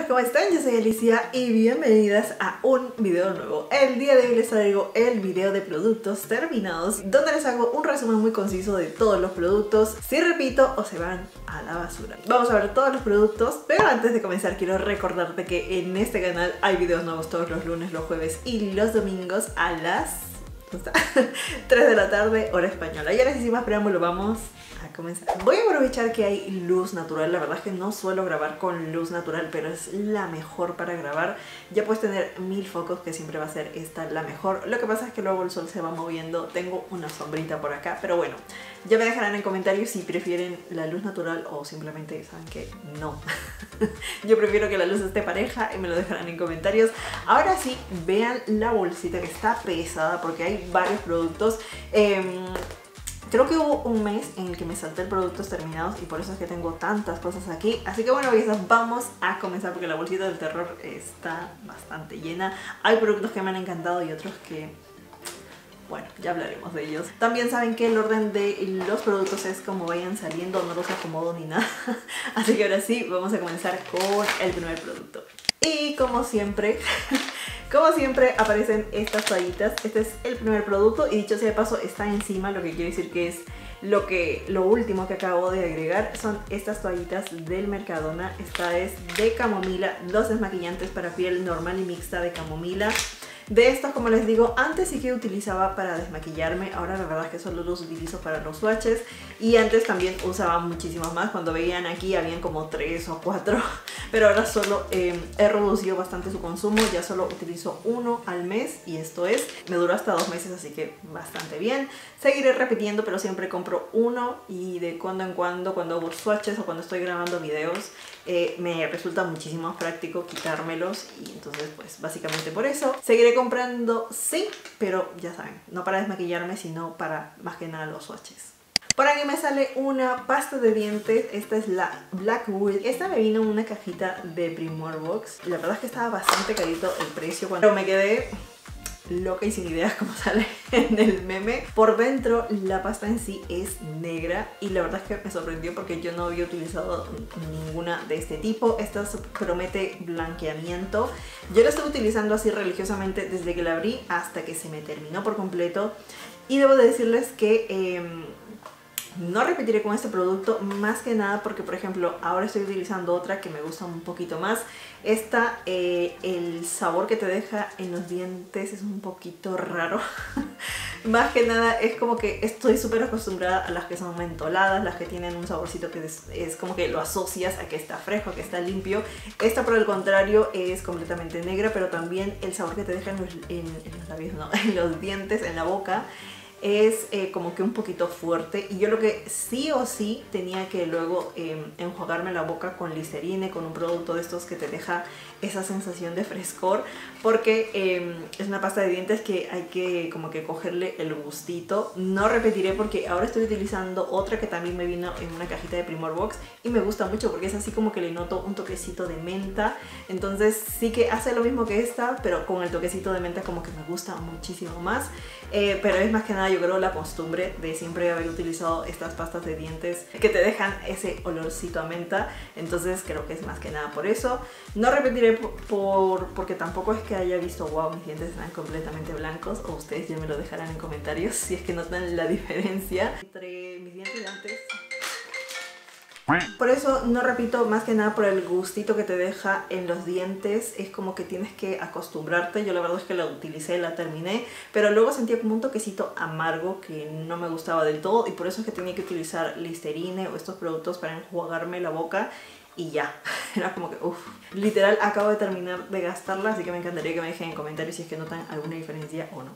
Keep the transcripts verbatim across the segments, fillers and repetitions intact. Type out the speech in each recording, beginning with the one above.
chicas, ¿cómo están? Yo soy Alicia y bienvenidas a un video nuevo. El día de hoy les traigo el video de productos terminados, donde les hago un resumen muy conciso de todos los productos, si repito o se van a la basura. Vamos a ver todos los productos, pero antes de comenzar quiero recordarte que en este canal hay videos nuevos todos los lunes, los jueves y los domingos a las tres de la tarde, hora española. Ya les hice más preámbulo, vamos a comenzar. Voy a aprovechar que hay luz natural. La verdad es que no suelo grabar con luz natural, pero es la mejor para grabar. Ya puedes tener mil focos, que siempre va a ser esta la mejor. Lo que pasa es que luego el sol se va moviendo. Tengo una sombrita por acá, pero bueno, ya me dejarán en comentarios si prefieren la luz natural o simplemente saben que no. Yo prefiero que la luz esté pareja y me lo dejarán en comentarios. Ahora sí, vean la bolsita que está pesada porque hay varios productos. eh, Creo que hubo un mes en el que me salté productos terminados y por eso es que tengo tantas cosas aquí. Así que bueno, bellezas, vamos a comenzar porque la bolsita del terror está bastante llena. Hay productos que me han encantado y otros que... bueno, ya hablaremos de ellos. También saben que el orden de los productos es como vayan saliendo, no los acomodo ni nada. Así que ahora sí, vamos a comenzar con el primer producto. Y como siempre, como siempre aparecen estas toallitas. Este es el primer producto y dicho sea de paso está encima, lo que quiere decir que es lo, que, lo último que acabo de agregar. Son estas toallitas del Mercadona. Esta es de camomila, dos desmaquillantes para piel normal y mixta de camomila. De estas, como les digo, antes sí que utilizaba para desmaquillarme, ahora la verdad es que solo los utilizo para los swatches. Y antes también usaba muchísimos más, cuando veían aquí habían como tres o cuatro, pero ahora solo eh, he reducido bastante su consumo, ya solo utilizo uno al mes y esto es, me duró hasta dos meses, así que bastante bien. Seguiré repitiendo, pero siempre compro uno y de cuando en cuando, cuando hago swatches o cuando estoy grabando videos, eh, me resulta muchísimo más práctico quitármelos y entonces pues básicamente por eso. Seguiré comprando, sí, pero ya saben, no para desmaquillarme, sino para más que nada los swatches. Por aquí me sale una pasta de dientes, esta es la Blackwood. Esta me vino en una cajita de Primor Box. La verdad es que estaba bastante carito el precio, pero me quedé loca y sin ideas como sale en el meme. Por dentro la pasta en sí es negra y la verdad es que me sorprendió porque yo no había utilizado ninguna de este tipo. Esta promete blanqueamiento. Yo la estoy utilizando así religiosamente desde que la abrí hasta que se me terminó por completo. Y debo decirles que... Eh, no repetiré con este producto más que nada porque, por ejemplo, ahora estoy utilizando otra que me gusta un poquito más. Esta, eh, el sabor que te deja en los dientes es un poquito raro. Más que nada es como que estoy súper acostumbrada a las que son mentoladas, las que tienen un saborcito que es, es como que lo asocias a que está fresco, a que está limpio. Esta, por el contrario, es completamente negra, pero también el sabor que te deja en los, en, en los labios, no, en los dientes, en la boca, es eh, como que un poquito fuerte. Y yo lo que sí o sí tenía que luego eh, enjuagarme la boca con Listerine, con un producto de estos que te deja esa sensación de frescor, porque eh, es una pasta de dientes que hay que como que cogerle el gustito. No repetiré porque ahora estoy utilizando otra que también me vino en una cajita de Primor Box y me gusta mucho porque es así como que le noto un toquecito de menta. Entonces sí que hace lo mismo que esta, pero con el toquecito de menta como que me gusta muchísimo más. eh, Pero es más que nada, yo creo, la costumbre de siempre haber utilizado estas pastas de dientes que te dejan ese olorcito a menta. Entonces creo que es más que nada por eso. No repetiré por, por, porque tampoco es que haya visto wow, mis dientes están completamente blancos, o ustedes ya me lo dejarán en comentarios si es que notan la diferencia entre mis dientes de antes. Por eso no repito, más que nada por el gustito que te deja en los dientes. Es como que tienes que acostumbrarte. Yo la verdad es que la utilicé, la terminé, pero luego sentía como un toquecito amargo que no me gustaba del todo y por eso es que tenía que utilizar Listerine o estos productos para enjuagarme la boca. Y ya, era como que uff, literal acabo de terminar de gastarla, así que me encantaría que me dejen en comentarios si es que notan alguna diferencia o no.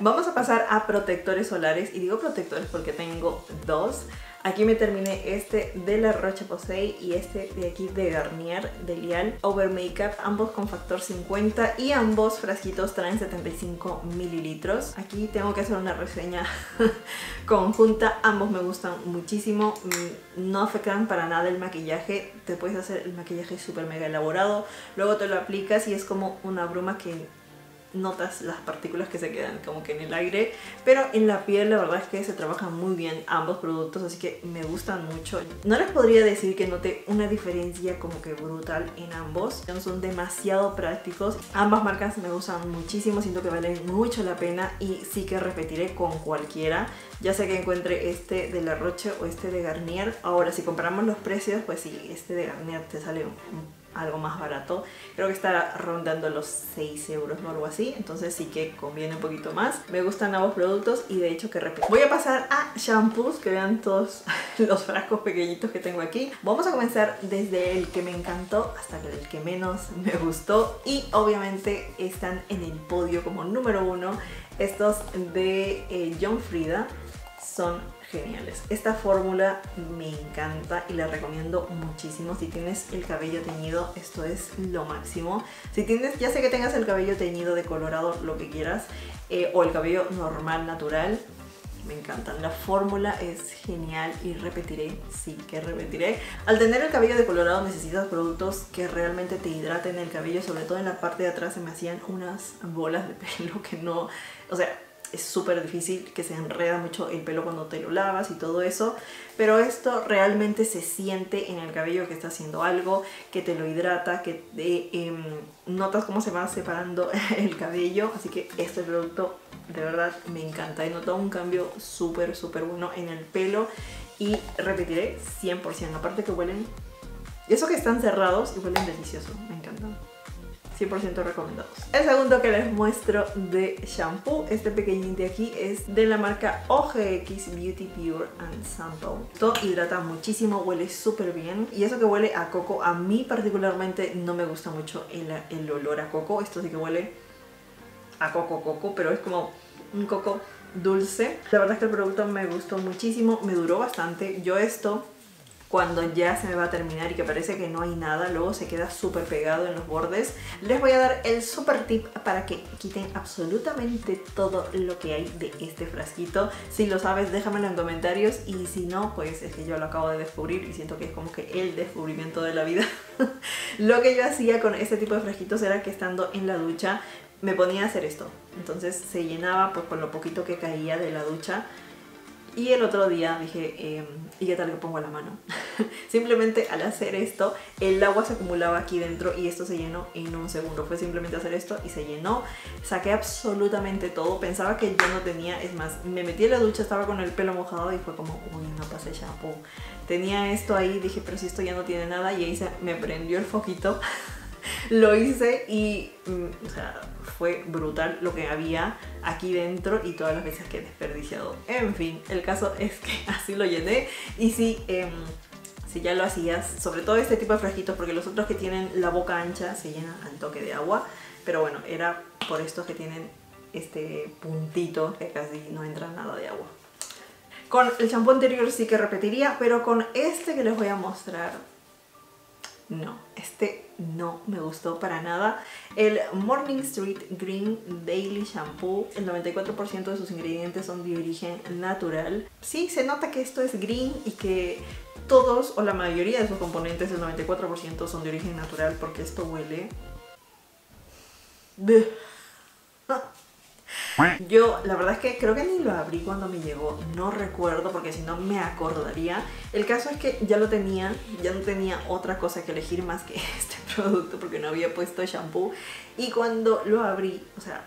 Vamos a pasar a protectores solares, y digo protectores porque tengo dos. Aquí me terminé este de la Roche-Posay y este de aquí de Garnier, de Lial, Over Makeup, ambos con factor cincuenta y ambos frasquitos traen setenta y cinco mililitros. Aquí tengo que hacer una reseña conjunta, ambos me gustan muchísimo, no afectan para nada el maquillaje, te puedes hacer el maquillaje súper mega elaborado, luego te lo aplicas y es como una bruma que... notas las partículas que se quedan como que en el aire, pero en la piel la verdad es que se trabajan muy bien ambos productos, así que me gustan mucho. No les podría decir que noté una diferencia como que brutal en ambos, son demasiado prácticos, ambas marcas me gustan muchísimo, siento que valen mucho la pena y sí que repetiré con cualquiera, ya sea que encuentre este de la Roche o este de Garnier. Ahora si compramos los precios, pues sí, este de Garnier te sale un algo más barato, creo que está rondando los seis euros o algo así, entonces sí que conviene un poquito más. Me gustan ambos productos y de hecho que repito. Voy a pasar a shampoos, que vean todos los frascos pequeñitos que tengo aquí. Vamos a comenzar desde el que me encantó hasta el que menos me gustó y obviamente están en el podio como número uno estos de eh, John Frieda. Son geniales. Esta fórmula me encanta y la recomiendo muchísimo. Si tienes el cabello teñido, esto es lo máximo. Si tienes, ya sé que tengas el cabello teñido, de colorado, lo que quieras, eh, o el cabello normal, natural, me encantan. La fórmula es genial y repetiré, sí que repetiré. Al tener el cabello decolorado necesitas productos que realmente te hidraten el cabello, sobre todo en la parte de atrás se me hacían unas bolas de pelo que no, o sea, es súper difícil, que se enreda mucho el pelo cuando te lo lavas y todo eso, pero esto realmente se siente en el cabello que está haciendo algo, que te lo hidrata, que te, eh, notas cómo se va separando el cabello, así que este producto de verdad me encanta. He notado un cambio súper súper bueno en el pelo y repetiré cien por ciento, aparte que huelen, eso que están cerrados y huelen delicioso, me encantan. cien por ciento recomendados. El segundo que les muestro de shampoo, este pequeñín de aquí, es de la marca O G X Beauty Pure and Sample. Todo hidrata muchísimo, huele súper bien. Y eso que huele a coco, a mí particularmente no me gusta mucho el, el olor a coco. Esto sí que huele a coco, coco, pero es como un coco dulce. La verdad es que el producto me gustó muchísimo, me duró bastante. Yo esto, cuando ya se me va a terminar y que parece que no hay nada, luego se queda súper pegado en los bordes. Les voy a dar el súper tip para que quiten absolutamente todo lo que hay de este frasquito. Si lo sabes, déjamelo en comentarios, y si no, pues es que yo lo acabo de descubrir y siento que es como que el descubrimiento de la vida. Lo que yo hacía con este tipo de frasquitos era que estando en la ducha me ponía a hacer esto. Entonces se llenaba pues con lo poquito que caía de la ducha. Y el otro día dije, eh, ¿y qué tal que pongo la mano? Simplemente al hacer esto, el agua se acumulaba aquí dentro y esto se llenó en un segundo. Fue simplemente hacer esto y se llenó. Saqué absolutamente todo. Pensaba que yo no tenía, es más, me metí en la ducha, estaba con el pelo mojado y fue como, uy, no pasé shampoo. Tenía esto ahí, dije, pero si esto ya no tiene nada. Y ahí se me prendió el foquito. Lo hice y, mm, o sea, fue brutal lo que había aquí dentro y todas las veces que he desperdiciado. En fin, el caso es que así lo llené. Y si, eh, si ya lo hacías, sobre todo este tipo de frasquitos, porque los otros que tienen la boca ancha se llenan al toque de agua, pero bueno, era por estos que tienen este puntito que casi no entra nada de agua. Con el champú anterior sí que repetiría, pero con este que les voy a mostrar, no, este no me gustó para nada. El Morning Street Green Daily Shampoo, el noventa y cuatro por ciento de sus ingredientes son de origen natural. Sí, se nota que esto es green y que todos o la mayoría de sus componentes, el noventa y cuatro por ciento, son de origen natural, porque esto huele... Yo la verdad es que creo que ni lo abrí cuando me llegó, no recuerdo, porque si no me acordaría. El caso es que ya lo tenía, ya no tenía otra cosa que elegir más que este producto, porque no había puesto shampoo. Y cuando lo abrí, o sea,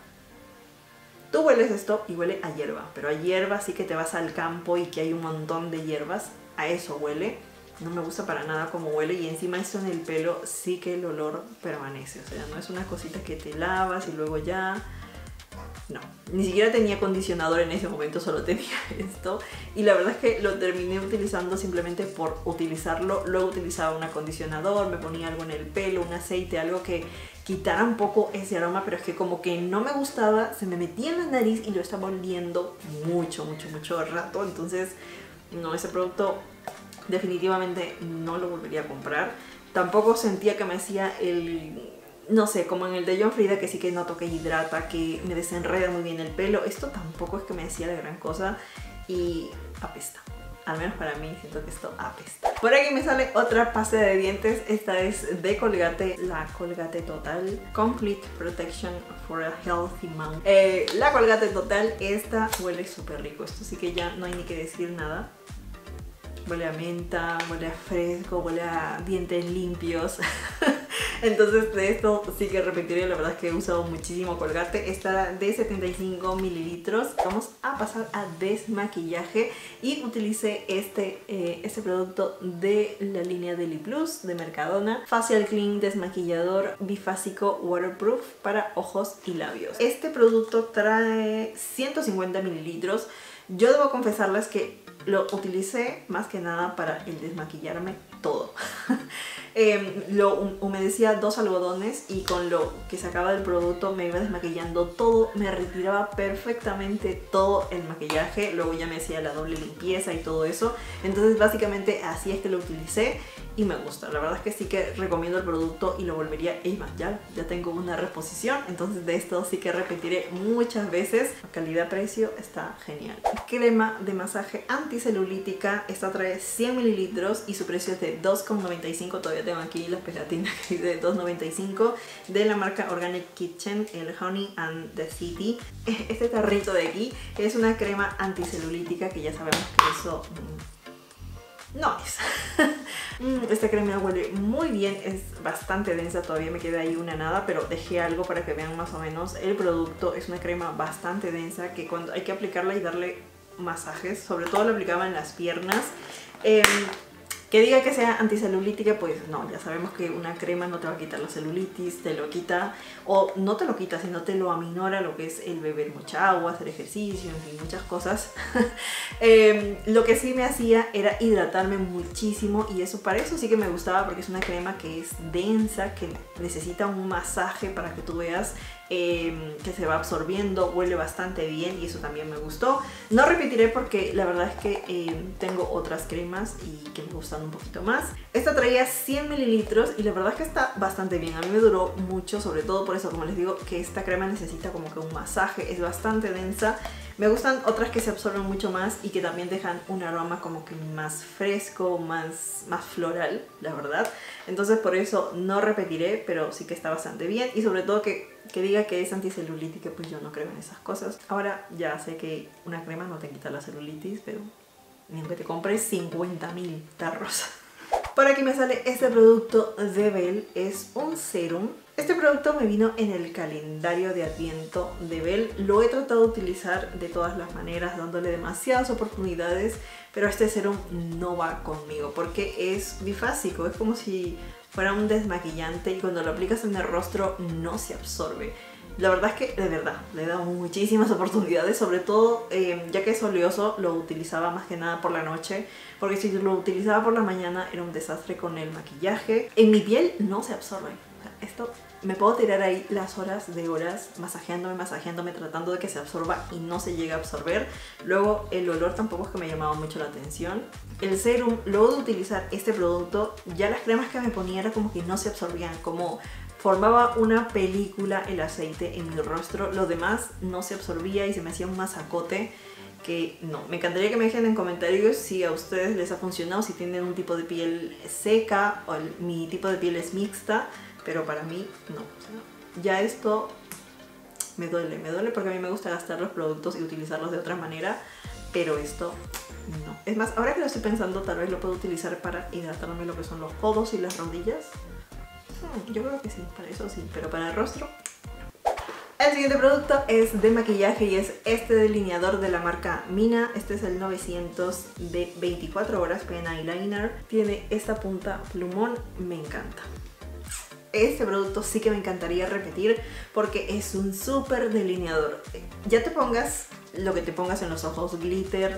tú hueles esto y huele a hierba, pero a hierba, sí que te vas al campo y que hay un montón de hierbas, a eso huele. No me gusta para nada como huele, y encima esto en el pelo sí que el olor permanece, o sea, no es una cosita que te lavas y luego ya... No, ni siquiera tenía acondicionador en ese momento, solo tenía esto. Y la verdad es que lo terminé utilizando simplemente por utilizarlo. Luego utilizaba un acondicionador, me ponía algo en el pelo, un aceite, algo que quitara un poco ese aroma, pero es que como que no me gustaba, se me metía en la nariz y lo estaba oliendo mucho, mucho, mucho rato. Entonces, no, ese producto definitivamente no lo volvería a comprar. Tampoco sentía que me hacía el... No sé, como en el de John Frieda, que sí que noto que hidrata, que me desenreda muy bien el pelo. Esto tampoco es que me hacía la gran cosa y apesta. Al menos para mí, siento que esto apesta. Por aquí me sale otra pasta de dientes. Esta es de Colgate, la Colgate Total Complete Protection for a Healthy Mouth. Eh, la Colgate Total, esta huele súper rico. Esto sí que ya no hay ni que decir nada. Huele a menta, huele a fresco, huele a dientes limpios. Entonces de esto sí que repetiré, la verdad es que he usado muchísimo Colgate. Está de setenta y cinco mililitros. Vamos a pasar a desmaquillaje y utilicé este, eh, este producto de la línea Deliplus de Mercadona. Facial Clean Desmaquillador Bifásico Waterproof para ojos y labios. Este producto trae ciento cincuenta mililitros. Yo debo confesarles que lo utilicé más que nada para el desmaquillarme todo. eh, lo humedecía dos algodones y con lo que sacaba del producto me iba desmaquillando todo, me retiraba perfectamente todo el maquillaje, luego ya me hacía la doble limpieza y todo eso. Entonces básicamente así es que lo utilicé y me gusta. La verdad es que sí que recomiendo el producto y lo volvería, y más, ya, ya tengo una reposición, entonces de esto sí que repetiré muchas veces. Calidad-precio está genial. Crema de masaje anticelulítica, esta trae cien mililitros y su precio es de dos con noventa y cinco, todavía tengo aquí las pegatinas que dice dos con noventa y cinco, de la marca Organic Kitchen, el Honey and the City. Este tarrito de aquí es una crema anticelulítica que ya sabemos que eso mmm, no es. Esta crema huele muy bien, es bastante densa, todavía me queda ahí una nada, pero dejé algo para que vean más o menos el producto. Es una crema bastante densa que cuando hay que aplicarla y darle masajes, sobre todo lo aplicaba en las piernas. Eh, Que diga que sea anticelulítica, pues no, ya sabemos que una crema no te va a quitar la celulitis, te lo quita, o no te lo quita, sino te lo aminora, lo que es el beber mucha agua, hacer ejercicio, en fin, muchas cosas. eh, lo que sí me hacía era hidratarme muchísimo y eso, para eso sí que me gustaba, porque es una crema que es densa, que necesita un masaje para que tú veas Eh, que se va absorbiendo, huele bastante bien y eso también me gustó. No repetiré porque la verdad es que eh, tengo otras cremas y que me gustan un poquito más. Esta traía cien mililitros y la verdad es que está bastante bien. A mí me duró mucho, sobre todo por eso, como les digo, que esta crema necesita como que un masaje, es bastante densa. Me gustan otras que se absorben mucho más y que también dejan un aroma como que más fresco, más, más floral, la verdad. Entonces por eso no repetiré, pero sí que está bastante bien y sobre todo que que diga que es anticelulítica, pues yo no creo en esas cosas. Ahora ya sé que una crema no te quita la celulitis, pero ni aunque te compres cincuenta mil tarros. Por aquí me sale este producto de Bell, es un serum. Este producto me vino en el calendario de Adviento de Bell. Lo he tratado de utilizar de todas las maneras, dándole demasiadas oportunidades, pero este serum no va conmigo porque es bifásico, es como si fuera un desmaquillante y cuando lo aplicas en el rostro no se absorbe. La verdad es que, de verdad, le he dado muchísimas oportunidades, sobre todo eh, ya que es oleoso, lo utilizaba más que nada por la noche, porque si lo utilizaba por la mañana era un desastre con el maquillaje. En mi piel no se absorbe. O sea, esto me puedo tirar ahí las horas de horas masajeándome, masajeándome, tratando de que se absorba y no se llega a absorber. Luego el olor tampoco es que me llamaba mucho la atención. El serum, luego de utilizar este producto, ya las cremas que me ponía era como que no se absorbían, como formaba una película el aceite en mi rostro, lo demás no se absorbía y se me hacía un masacote que no. Me encantaría que me dejen en comentarios si a ustedes les ha funcionado, si tienen un tipo de piel seca o el, mi tipo de piel es mixta. Pero para mí, no. Ya esto me duele, me duele porque a mí me gusta gastar los productos y utilizarlos de otra manera, pero esto no. Es más, ahora que lo estoy pensando, tal vez lo puedo utilizar para hidratarme lo que son los codos y las rodillas. Hmm, yo creo que sí, para eso sí, pero para el rostro... El siguiente producto es de maquillaje y es este delineador de la marca Mina. Este es el novecientos de veinticuatro horas Pen Eyeliner. Tiene esta punta plumón, me encanta. Este producto sí que me encantaría repetir porque es un súper delineador. Ya te pongas lo que te pongas en los ojos, glitter,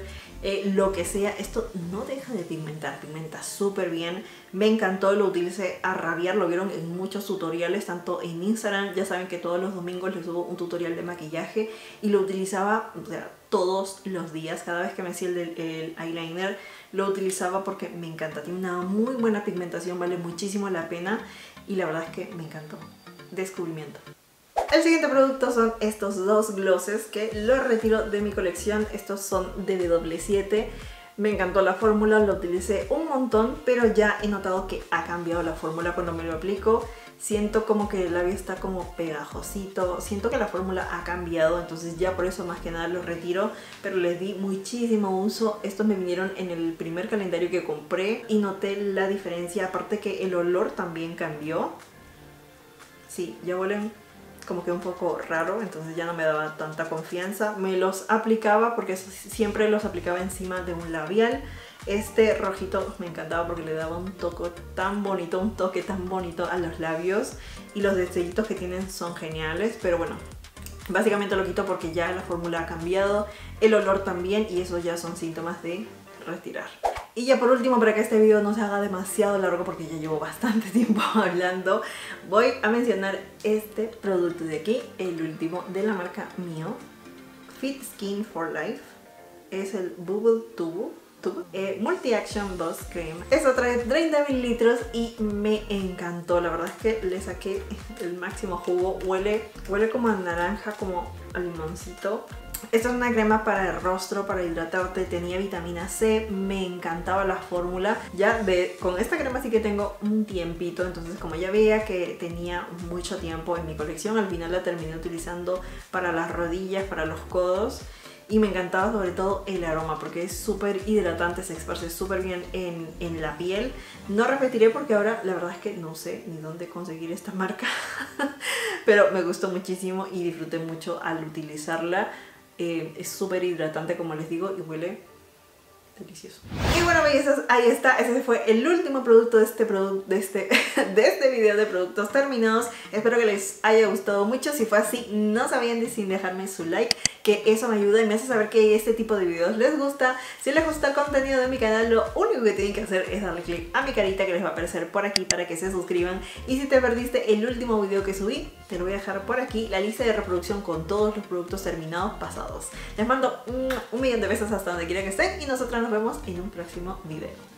eh, lo que sea, esto no deja de pigmentar, pigmenta súper bien. Me encantó, lo utilicé a rabiar, lo vieron en muchos tutoriales, tanto en Instagram, ya saben que todos los domingos les subo un tutorial de maquillaje y lo utilizaba, o sea, todos los días, cada vez que me hacía el, el eyeliner lo utilizaba porque me encanta, tiene una muy buena pigmentación, vale muchísimo la pena y la verdad es que me encantó, descubrimiento. El siguiente producto son estos dos glosses que los retiro de mi colección. Estos son de W siete. Me encantó la fórmula, lo utilicé un montón, pero ya he notado que ha cambiado la fórmula cuando me lo aplico. Siento como que el labio está como pegajosito, siento que la fórmula ha cambiado, entonces ya por eso más que nada los retiro, pero les di muchísimo uso. Estos me vinieron en el primer calendario que compré y noté la diferencia, aparte que el olor también cambió. Sí, ya huelen como que un poco raro, entonces ya no me daba tanta confianza. Me los aplicaba porque siempre los aplicaba encima de un labial. Este rojito me encantaba porque le daba un toque tan bonito, un toque tan bonito a los labios, y los detallitos que tienen son geniales. Pero bueno, básicamente lo quito porque ya la fórmula ha cambiado, el olor también, y eso ya son síntomas de retirar. Y ya por último, para que este video no se haga demasiado largo porque ya llevo bastante tiempo hablando, voy a mencionar este producto de aquí, el último de la marca Mio, Fit Skin for Life. Es el Bubble Tubo Eh, Multi Action Boss Cream. Esto trae treinta mililitros y me encantó. La verdad es que le saqué el máximo jugo. Huele, huele como a naranja, como a limoncito. Esta es una crema para el rostro, para hidratarte. Tenía vitamina C, me encantaba la fórmula. Ya de, con esta crema sí que tengo un tiempito, entonces como ya veía que tenía mucho tiempo en mi colección, al final la terminé utilizando para las rodillas, para los codos. Y me encantaba sobre todo el aroma porque es súper hidratante, se esparce súper bien en, en la piel. No repetiré porque ahora la verdad es que no sé ni dónde conseguir esta marca. Pero me gustó muchísimo y disfruté mucho al utilizarla. Eh, es súper hidratante, como les digo, y huele delicioso. Y bueno, bellezas, ahí está. Ese fue el último producto de este, produ de, este de este video de productos terminados. Espero que les haya gustado mucho. Si fue así, no se vayan sin dejarme su like, que eso me ayuda y me hace saber que este tipo de videos les gusta. Si les gusta el contenido de mi canal, lo único que tienen que hacer es darle click a mi carita que les va a aparecer por aquí para que se suscriban. Y si te perdiste el último video que subí, te lo voy a dejar por aquí, la lista de reproducción con todos los productos terminados pasados. Les mando un, un millón de besos hasta donde quiera que estén y nosotras nos vemos en un próximo video.